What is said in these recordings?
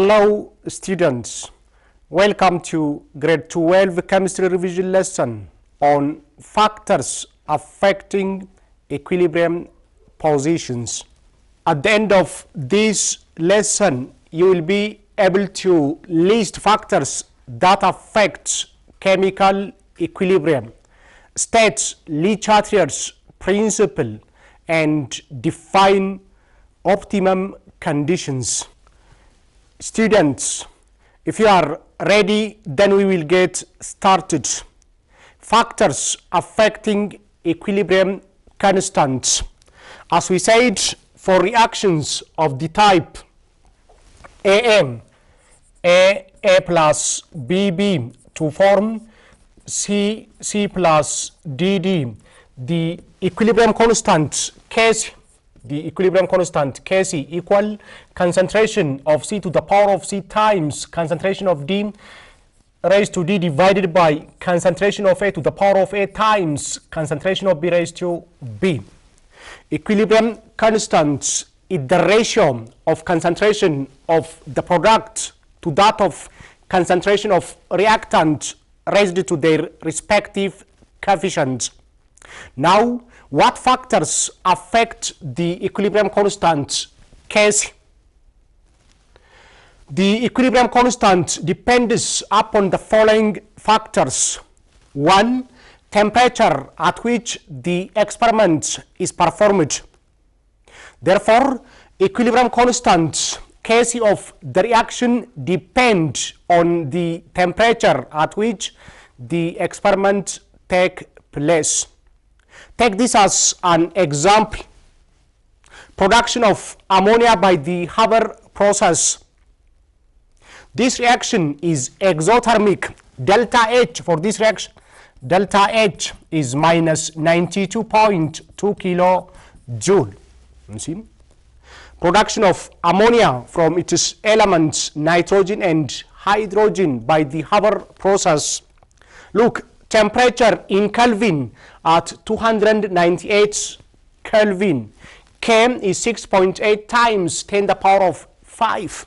Hello students, welcome to grade 12 chemistry revision lesson on factors affecting equilibrium positions. At the end of this lesson, you will be able to list factors that affect chemical equilibrium, state Le Chatelier's principle, and define optimum conditions. Students, if you are ready, then we will get started. Factors affecting equilibrium constants. As we said, for reactions of the type AM, A plus BB to form C plus DD, the equilibrium constant Kc equal concentration of C to the power of C times concentration of D raised to D divided by concentration of A to the power of A times concentration of B raised to B. Equilibrium constant is the ratio of concentration of the product to that of concentration of reactant raised to their respective coefficients. Now, what factors affect the equilibrium constant Kc? The equilibrium constant depends upon the following factors. 1. Temperature at which the experiment is performed. Therefore, equilibrium constant Kc of the reaction depends on the temperature at which the experiment takes place. Take this as an example. Production of ammonia by the Haber process. This reaction is exothermic. Delta H for this reaction, delta H is minus 92.2 kilojoule. You see? Production of ammonia from its elements nitrogen and hydrogen by the Haber process. Look, temperature in Kelvin at 298 Kelvin. K is 6.8 times 10 to the power of 5.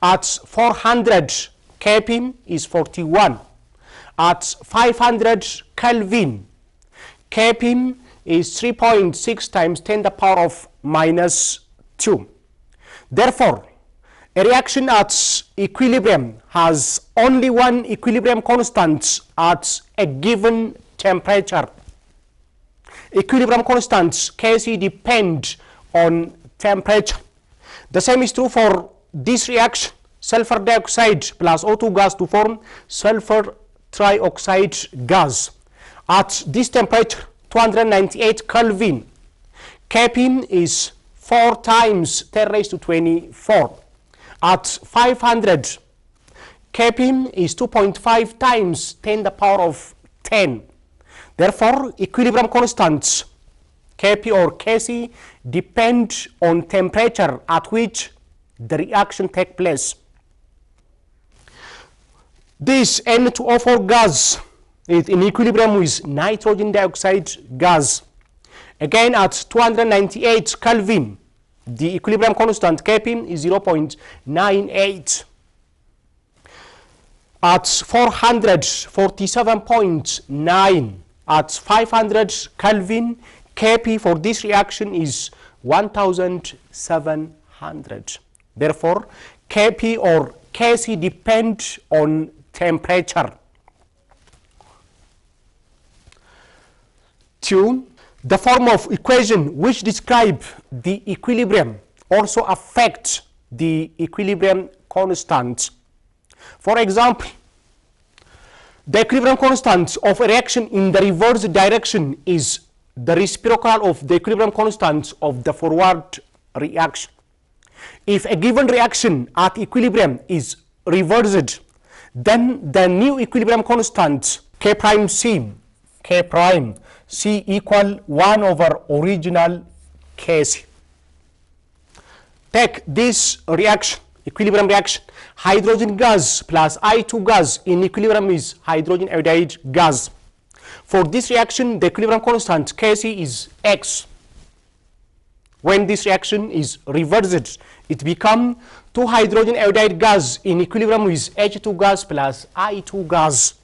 At 400 Kelvin is 41. At 500 Kelvin, Kelvin is 3.6 times 10 to the power of minus 2. Therefore, a reaction at equilibrium has only one equilibrium constant at a given temperature. Equilibrium constants Kc depend on temperature. The same is true for this reaction. Sulfur dioxide plus O2 gas to form sulfur trioxide gas. At this temperature, 298 Kelvin, Kp is 4 times 10 raised to 24. At 500, Kp is 2.5 times 10 to the power of 10. Therefore, equilibrium constants Kp or Kc depend on temperature at which the reaction takes place. This N2O4 gas is in equilibrium with nitrogen dioxide gas. Again, at 298 Kelvin, the equilibrium constant Kp is 0.98. At 447.9, at 500 Kelvin, Kp for this reaction is 1700. Therefore, Kp or Kc depend on temperature. 2. The form of equation which describe the equilibrium also affects the equilibrium constant. For example, the equilibrium constant of a reaction in the reverse direction is the reciprocal of the equilibrium constant of the forward reaction. If a given reaction at equilibrium is reversed, then the new equilibrium constant K prime C equal 1 over original Kc. Take this reaction, equilibrium reaction. Hydrogen gas plus I2 gas in equilibrium is hydrogen iodide gas. For this reaction, the equilibrium constant Kc is X. When this reaction is reversed, it becomes 2 hydrogen iodide gas in equilibrium with H2 gas plus I2 gas.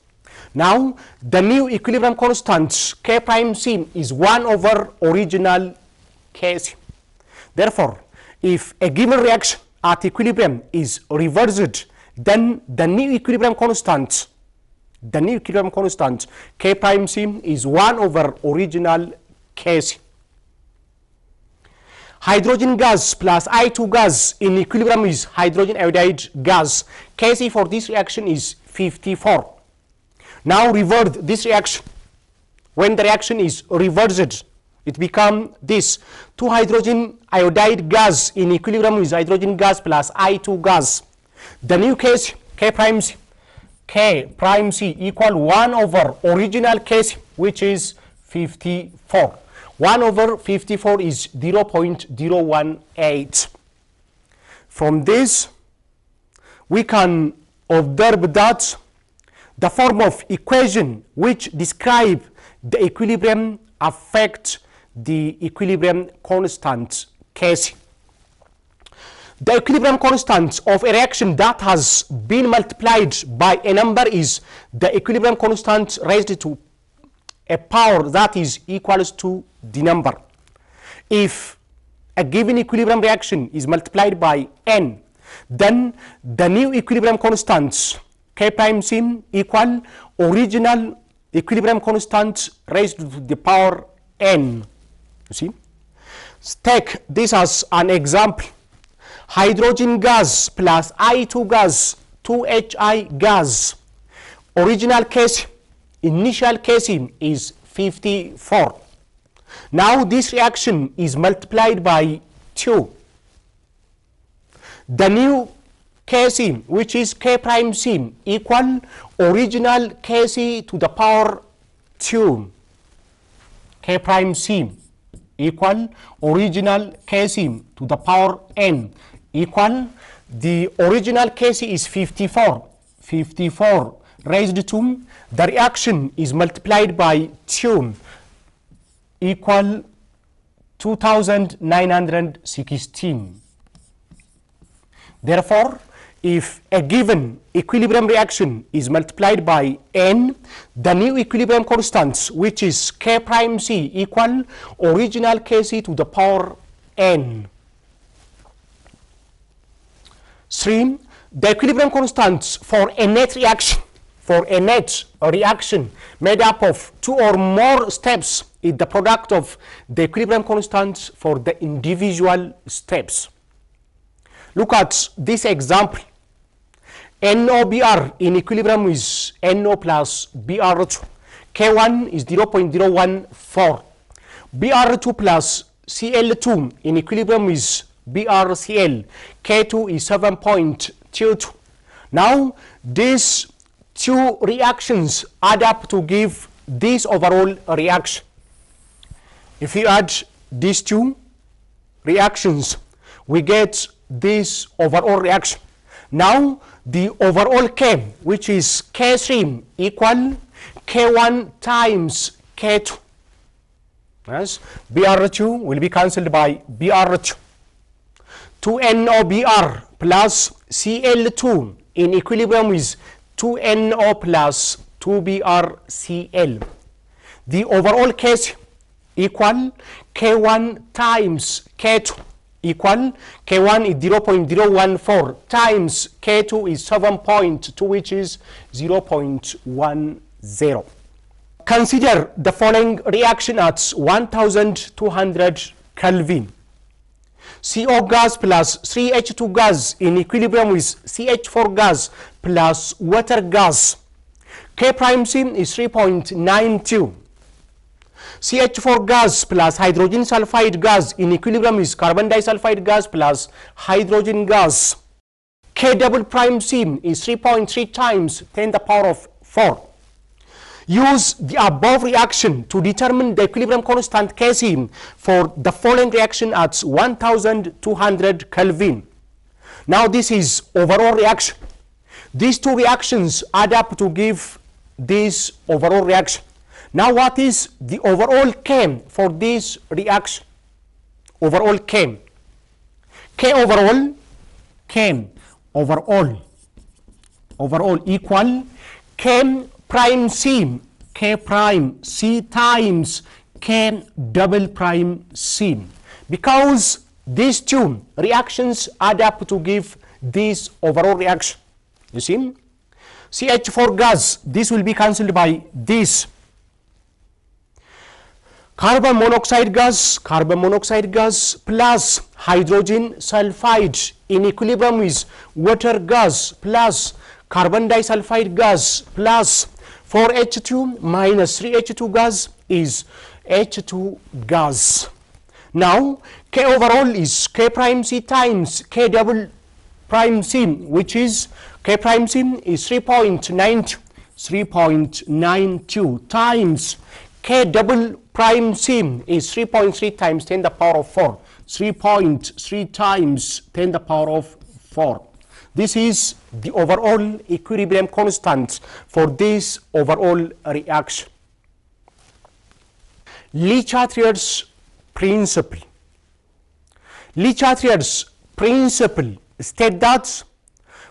Now, the new equilibrium constant K prime C is 1 over original KC. Therefore, if a given reaction at equilibrium is reversed, then the new equilibrium constant K prime C is 1 over original KC. Hydrogen gas plus I2 gas in equilibrium is hydrogen iodide gas. Kc for this reaction is 54. Now reverse this reaction. When the reaction is reversed, it becomes this: 2 hydrogen iodide gas in equilibrium with hydrogen gas plus I2 gas. The new case K prime C equal 1 over original case, which is 54. 1 over 54 is 0.018. From this, we can observe that the form of equation which describe the equilibrium affects the equilibrium constant Kc. The equilibrium constant of a reaction that has been multiplied by a number is the equilibrium constant raised to a power that is equals to the number. If a given equilibrium reaction is multiplied by n, then the new equilibrium constant K prime C equal original equilibrium constant raised to the power n. You see? Take this as an example. Hydrogen gas plus I2 gas, 2HI gas. Original case, initial case is 54. Now this reaction is multiplied by 2. The new Kc, which is K prime C, equal original Kc to the power 2. K prime C equal original Kc to the power n equal the original Kc is 54. 54 raised to the reaction is multiplied by 2 equal 2916. Therefore, if a given equilibrium reaction is multiplied by n, the new equilibrium constant, which is K prime C, equal original Kc to the power n. 3. The equilibrium constant for a net reaction made up of 2 or more steps is the product of the equilibrium constants for the individual steps. Look at this example. NOBr in equilibrium with NO plus Br2. K1 is 0.014. Br2 plus Cl2 in equilibrium with BrCl. K2 is 7.22. Now, these two reactions add up to give this overall reaction. If you add these two reactions, we get this overall reaction. Now the overall K, which is K3, equal K1 times K2. Yes, Br2 will be cancelled by Br2. 2NOBr plus Cl2 in equilibrium with 2NO plus 2BrCl. The overall K equal K1 times K2. Equal K1 is 0.014 times K2 is 7.2, which is 0.10. Consider the following reaction at 1200 Kelvin. CO gas plus 3H2 gas in equilibrium with CH4 gas plus water gas. K prime C is 3.92. CH4 gas plus hydrogen sulfide gas in equilibrium is carbon disulfide gas plus hydrogen gas. K double prime C is 3.3 times 10 to the power of 4. Use the above reaction to determine the equilibrium constant Kc for the following reaction at 1200 Kelvin. Now this is overall reaction. These two reactions add up to give this overall reaction. Now, what is the overall K for this reaction? overall came. K overall came overall equal K prime C, K prime C times K double prime C, because these two reactions add up to give this overall reaction. You see, CH4 gas, this will be cancelled by this. Carbon monoxide gas plus hydrogen sulfide in equilibrium with water gas plus carbon disulfide gas plus 4H2 minus 3H2 gas is H2 gas. Now, K overall is K prime C times K double prime C, which is K prime C is 3.92 times K double prime C is 3.3 times 10 the power of 4. 3.3 times 10 the power of 4. This is the overall equilibrium constant for this overall reaction. Le Chatelier's principle. Le Chatelier's principle states that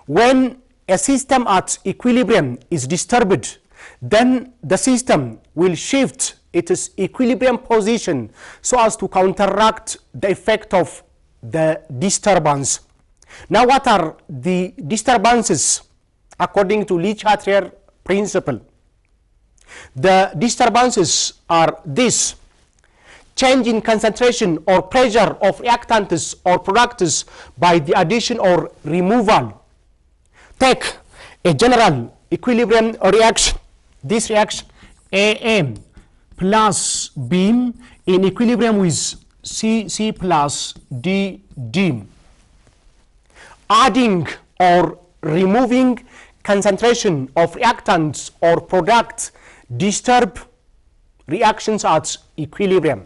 when a system at equilibrium is disturbed, then the system will shift its equilibrium position so as to counteract the effect of the disturbance. Now, what are the disturbances according to Le Chatelier principle? The disturbances are this: change in concentration or pressure of reactants or products by the addition or removal. Take a general equilibrium reaction. This reaction AM plus B in equilibrium with CC plus DD. Adding or removing concentration of reactants or products disturb reactions at equilibrium.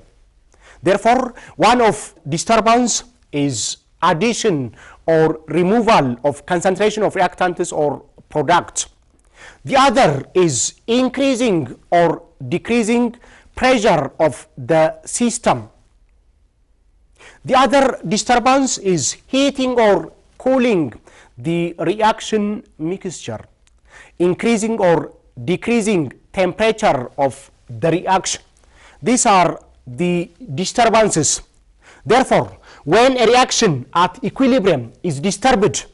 Therefore, one of disturbance is addition or removal of concentration of reactants or products. The other is increasing or decreasing pressure of the system. The other disturbance is heating or cooling the reaction mixture, increasing or decreasing temperature of the reaction. These are the disturbances. Therefore, when a reaction at equilibrium is disturbed,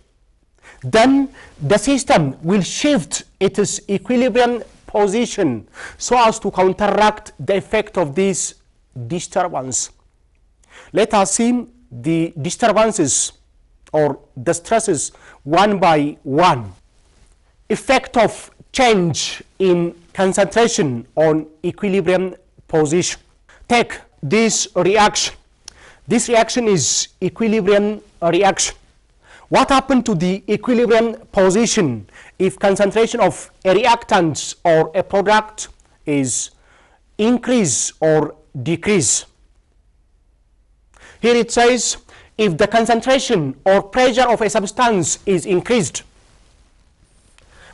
then the system will shift its equilibrium position so as to counteract the effect of this disturbance. Let us see the disturbances or the stresses one by one. Effect of change in concentration on equilibrium position. Take this reaction. This reaction is equilibrium reaction. What happened to the equilibrium position if concentration of a reactant or a product is increase or decrease? Here it says if the concentration or pressure of a substance is increased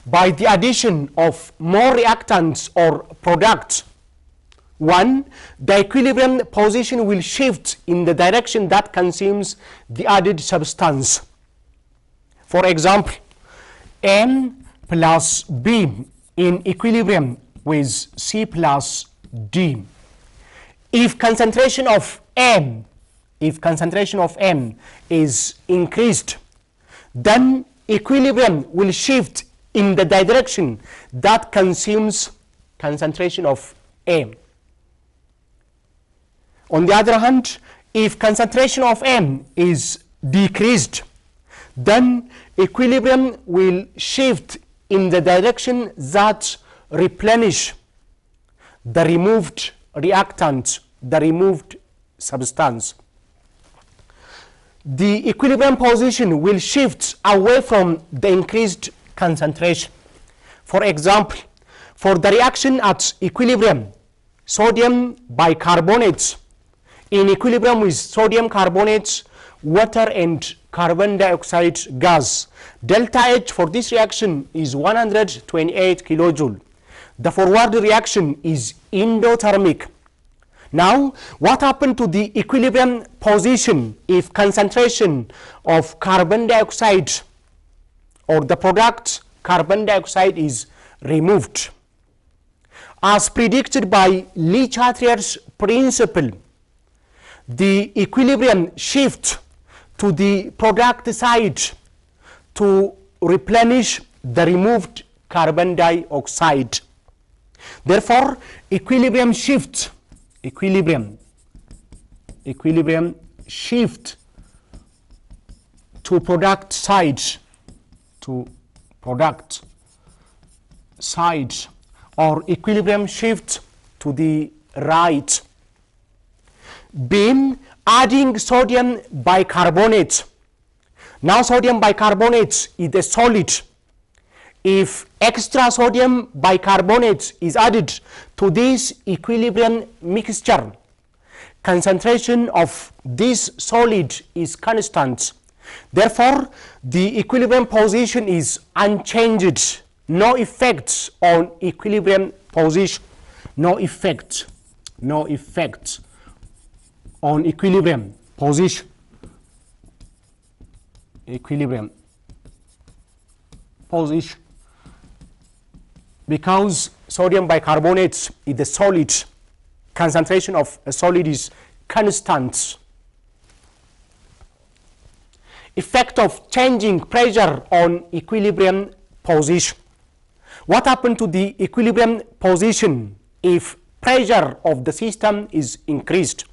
by the addition of more reactants or products, one, the equilibrium position will shift in the direction that consumes the added substance. For example, N plus B in equilibrium with C plus D. If concentration of M, is increased, then equilibrium will shift in the direction that consumes concentration of M. On the other hand, if concentration of M is decreased, then equilibrium will shift in the direction that replenish the removed reactant, the removed substance. The equilibrium position will shift away from the increased concentration. For example, for the reaction at equilibrium, sodium bicarbonate in equilibrium with sodium carbonate, water and carbon dioxide gas, delta H for this reaction is 128 kilojoule. The forward reaction is endothermic. Now, what happened to the equilibrium position if concentration of carbon dioxide or the product carbon dioxide is removed? As predicted by Le Chatelier's principle, the equilibrium shift to the product side to replenish the removed carbon dioxide. Therefore, equilibrium shift to product side or equilibrium shift to the right, been adding sodium bicarbonate. Now sodium bicarbonate is a solid. If extra sodium bicarbonate is added to this equilibrium mixture, concentration of this solid is constant. Therefore, the equilibrium position is unchanged. No effects on equilibrium position. No effect on equilibrium position. Because sodium bicarbonate is a solid, concentration of a solid is constant. Effect of changing pressure on equilibrium position. What happened to the equilibrium position if pressure of the system is increased?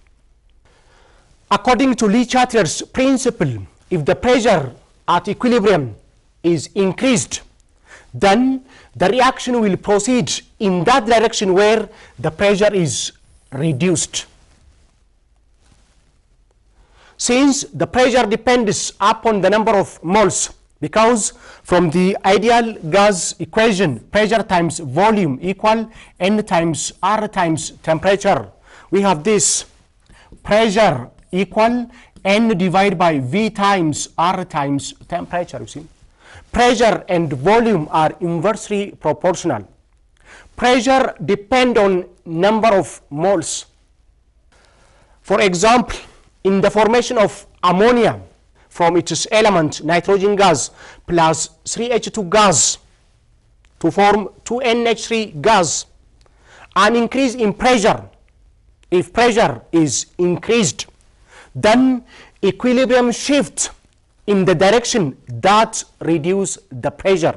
According to Le Chatelier's principle, if the pressure at equilibrium is increased, then the reaction will proceed in that direction where the pressure is reduced. Since the pressure depends upon the number of moles, because from the ideal gas equation, pressure times volume equal N times R times temperature, we have this: pressure equal N divided by V times R times temperature. You see, pressure and volume are inversely proportional. Pressure depends on number of moles. For example, in the formation of ammonia from its element nitrogen gas plus 3H2 gas to form 2NH3 gas, an increase in pressure. If pressure is increased, then equilibrium shift in the direction that reduce the pressure.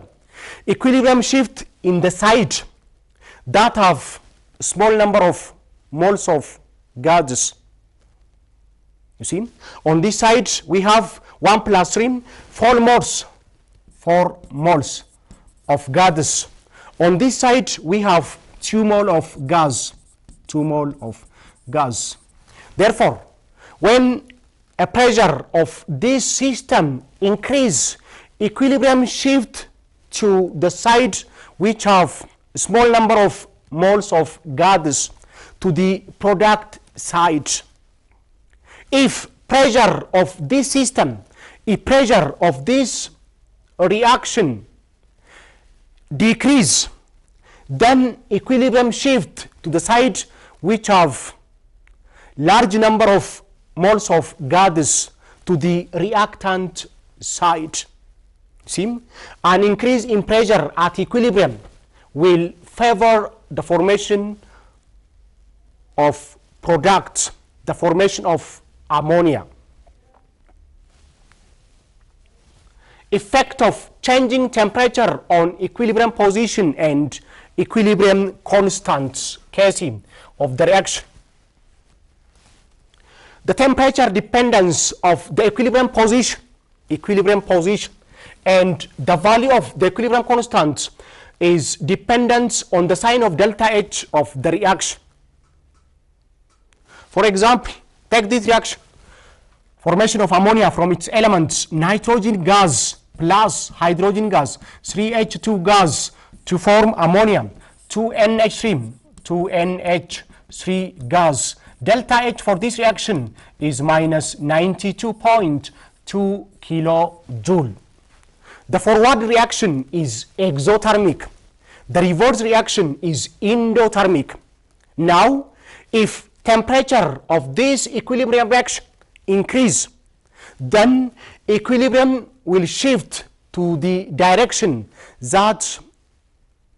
Equilibrium shift in the side that have small number of moles of gases. You see, on this side we have 1 plus 3, 4 moles of gases. On this side we have 2 moles of gas. Therefore, when a pressure of this system increase, equilibrium shift to the side which have small number of moles of gases to the product side. If pressure of this system, if pressure of this reaction decrease, then equilibrium shift to the side which have large number of moles of gases to the reactant side. See, an increase in pressure at equilibrium will favor the formation of products, the formation of ammonia. Effect of changing temperature on equilibrium position and equilibrium constants Kc of the reaction. The temperature dependence of the equilibrium position and the value of the equilibrium constant is dependent on the sign of delta H of the reaction. For example, take this reaction: formation of ammonia from its elements nitrogen gas plus hydrogen gas 3H2 gas to form ammonia 2NH3 gas. Delta H for this reaction is minus 92.2 kilojoule. The forward reaction is exothermic. The reverse reaction is endothermic. Now, if temperature of this equilibrium reaction increase, then equilibrium will shift to the direction that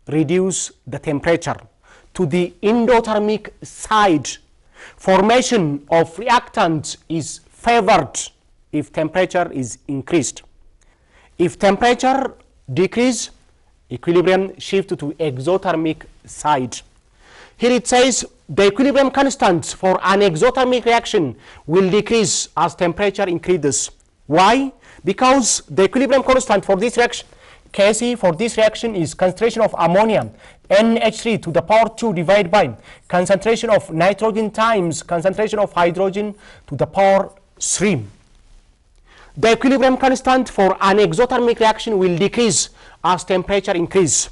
reduce the temperature to the endothermic side. Formation of reactants is favored if temperature is increased. If temperature decrease, equilibrium shift to exothermic side. Here it says the equilibrium constant for an exothermic reaction will decrease as temperature increases. Why? Because the equilibrium constant for this reaction, Kc for this reaction, is concentration of ammonia, NH3 to the power 2 divided by concentration of nitrogen times concentration of hydrogen to the power 3. The equilibrium constant for an exothermic reaction will decrease as temperature increases.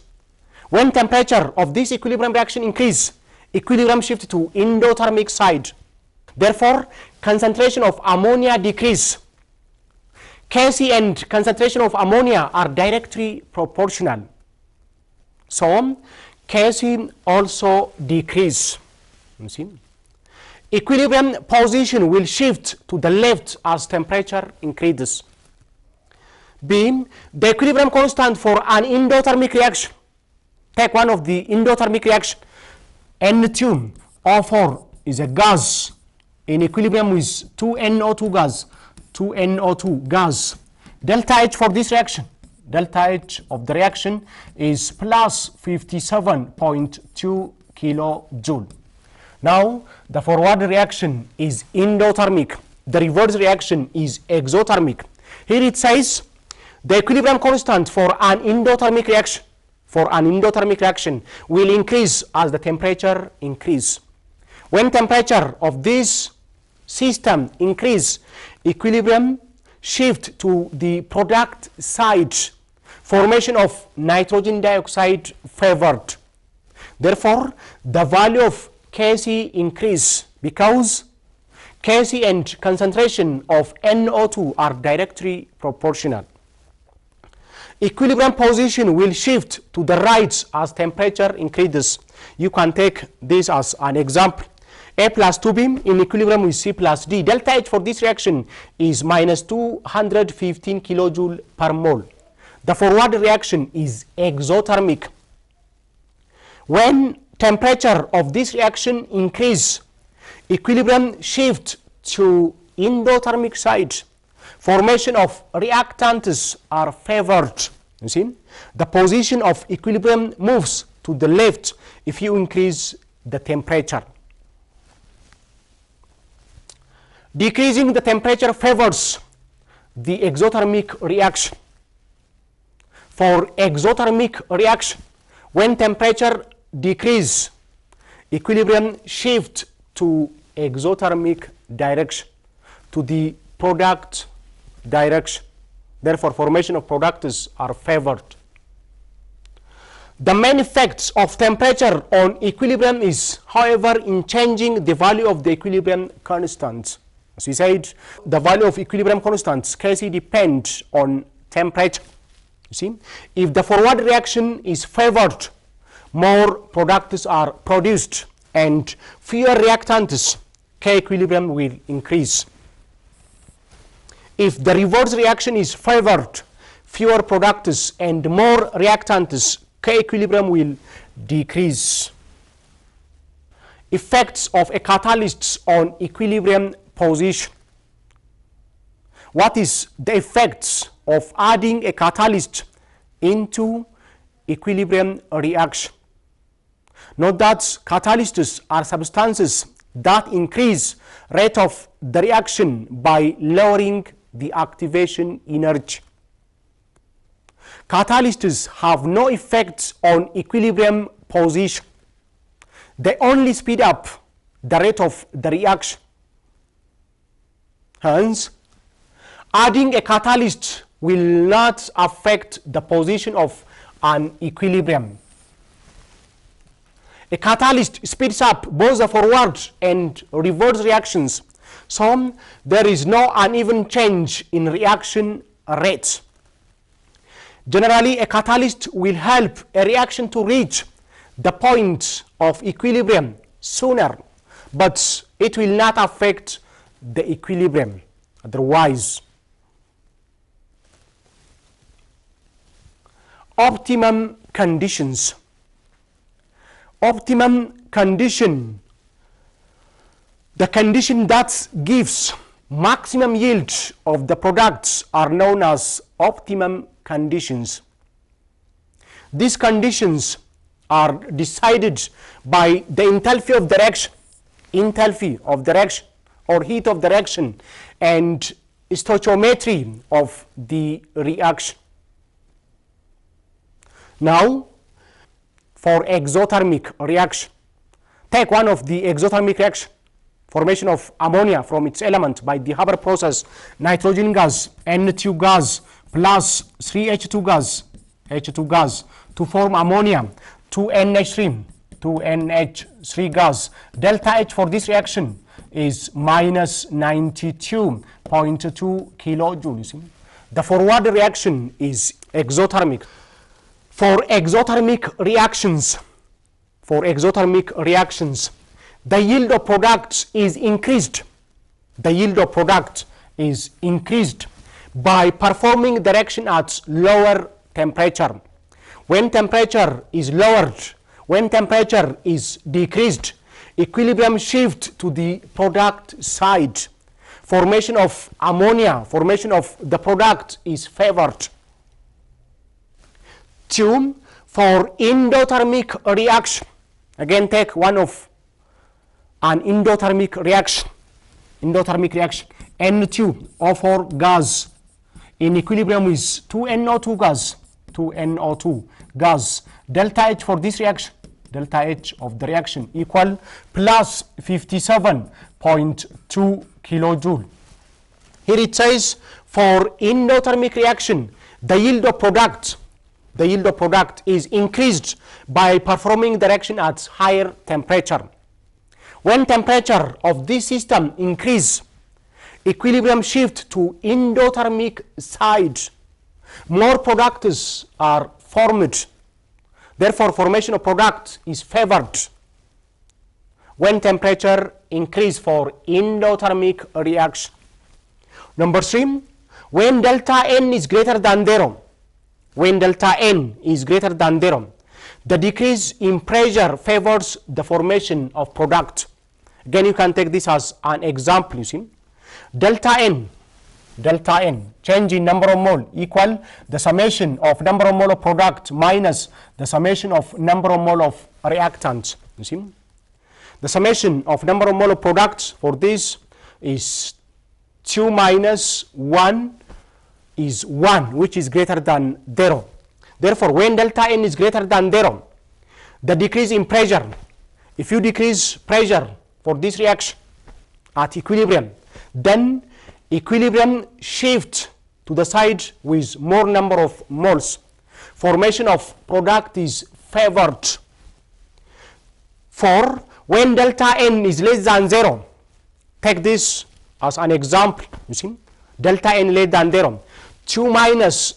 When temperature of this equilibrium reaction increases, equilibrium shift to endothermic side. Therefore, concentration of ammonia decrease. Kc and concentration of ammonia are directly proportional. So, Kc also decrease. You see? Equilibrium position will shift to the left as temperature increases. B, the equilibrium constant for an endothermic reaction. Take one of the endothermic reaction. N2O4 is a gas in equilibrium with 2NO2 gas. 2NO2 gas. Delta H for this reaction. Delta H of the reaction is plus 57.2 kilojoule. Now, the forward reaction is endothermic. The reverse reaction is exothermic. Here it says the equilibrium constant for an endothermic reaction will increase as the temperature increases. When temperature of this system increases, equilibrium shift to the product side. Formation of nitrogen dioxide favored. Therefore, the value of Kc increase because Kc and concentration of NO2 are directly proportional. Equilibrium position will shift to the right as temperature increases. You can take this as an example. A plus 2b in equilibrium with C plus D. Delta H for this reaction is minus 215 kilojoule per mole. The forward reaction is exothermic. When temperature of this reaction increase, equilibrium shift to endothermic side. Formation of reactants are favored. You see, the position of equilibrium moves to the left if you increase the temperature. Decreasing the temperature favors the exothermic reaction. For exothermic reaction, when temperature decreases, equilibrium shift to exothermic direction, to the product direction. Therefore, formation of products are favored. The main effects of temperature on equilibrium is, however, in changing the value of the equilibrium constant. As we said, the value of equilibrium constant Kc depends on temperature. You see, if the forward reaction is favored, more products are produced and fewer reactants, K equilibrium will increase. If the reverse reaction is favored, fewer products and more reactants, K equilibrium will decrease. Effects of a catalyst on equilibrium position. What is the effects of adding a catalyst into equilibrium reaction? Note that catalysts are substances that increase rate of the reaction by lowering the activation energy. Catalysts have no effects on equilibrium position. They only speed up the rate of the reaction. Hence, adding a catalyst will not affect the position of an equilibrium. A catalyst speeds up both the forward and reverse reactions, so there is no uneven change in reaction rates. Generally, a catalyst will help a reaction to reach the point of equilibrium sooner but it will not affect the equilibrium. Otherwise, optimum conditions. Optimum condition, the condition that gives maximum yield of the products, are known as optimum conditions. These conditions are decided by the enthalpy of the reaction or heat of the reaction and stoichiometry of the reaction. Now, for exothermic reaction, take one of the exothermic reaction, formation of ammonia from its element by the Haber process, nitrogen gas, N2 gas plus 3H2 gas, H2 gas to form ammonia, 2NH3, 2NH3 gas. Delta H for this reaction is minus 92.2 kilojoules. The forward reaction is exothermic. For exothermic reactions, the yield of products is increased. The yield of product is increased by performing the reaction at lower temperature. When temperature is lowered, when temperature is decreased, equilibrium shift to the product side. Formation of ammonia, formation of the product is favored. 2. For endothermic reaction, again take one of an endothermic reaction, N2O4 gas in equilibrium is 2NO2 gas, 2NO2 gas. Delta H for this reaction, delta H of the reaction equal plus 57.2 kilojoule. Here it says for endothermic reaction, the yield of product is increased by performing the reaction at higher temperature. When temperature of this system increase, equilibrium shift to endothermic side. More products are formed. Therefore, formation of product is favored when temperature increase for endothermic reaction. Number 3, when delta N is greater than 0, when delta N is greater than 0, the decrease in pressure favors the formation of product. Again, you can take this as an example. You see, delta N, change in number of mole equal the summation of number of mole of product minus the summation of number of mole of reactants. You see, the summation of number of mole of products for this is 2 minus 1 is 1, which is greater than 0. Therefore, when delta N is greater than 0, the decrease in pressure, if you decrease pressure for this reaction at equilibrium, then equilibrium shifts to the side with more number of moles. Formation of product is favored. 4, when delta N is less than 0, take this as an example. You see, delta N less than 0, 2 minus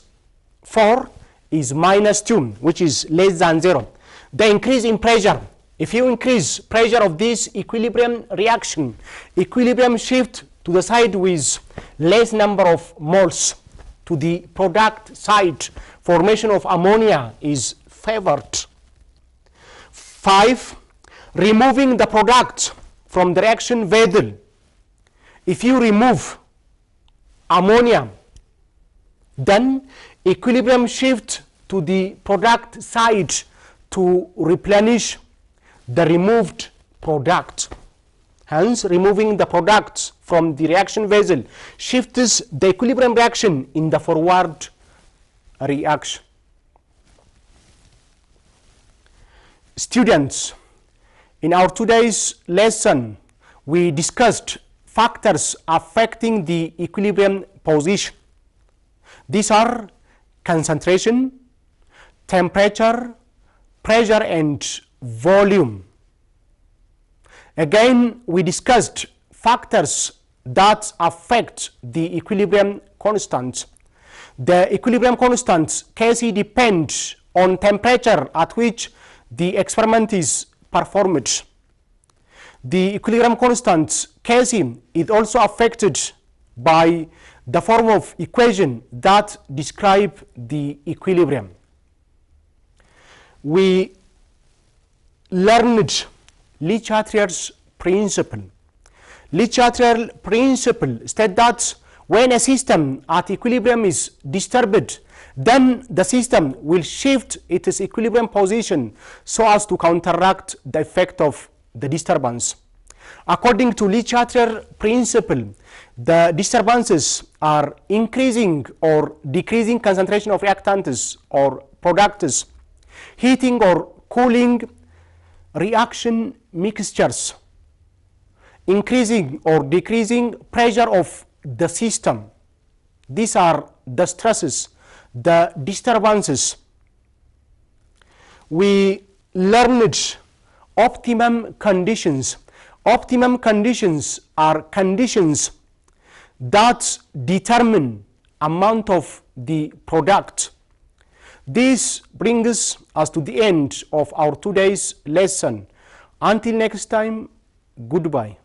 4 is minus 2, which is less than 0. The increase in pressure, if you increase pressure of this equilibrium reaction, equilibrium shift to the side with less number of moles to the product side. Formation of ammonia is favored. 5, removing the product from the reaction vessel. If you remove ammonia, then equilibrium shift to the product side to replenish the removed product. Hence, removing the product from the reaction vessel shifts the equilibrium reaction in the forward reaction. Students, in our today's lesson, we discussed factors affecting the equilibrium position. These are concentration, temperature, pressure, and volume. Again, we discussed factors that affect the equilibrium constant. The equilibrium constant Kc depends on temperature at which the experiment is performed. the equilibrium constant calcium is also affected by the form of equation that describe the equilibrium. We learned Le Chatelier's principle. Le Chatelier principle states that when a system at equilibrium is disturbed, then the system will shift its equilibrium position so as to counteract the effect of the disturbance. According to Le Chatelier principle, the disturbances are increasing or decreasing concentration of reactants or products, heating or cooling, reaction mixtures, increasing or decreasing pressure of the system. These are the stresses, the disturbances. We learned optimum conditions. Optimum conditions are conditions that determine amount of the product. This brings us to the end of our today's lesson. Until next time, goodbye.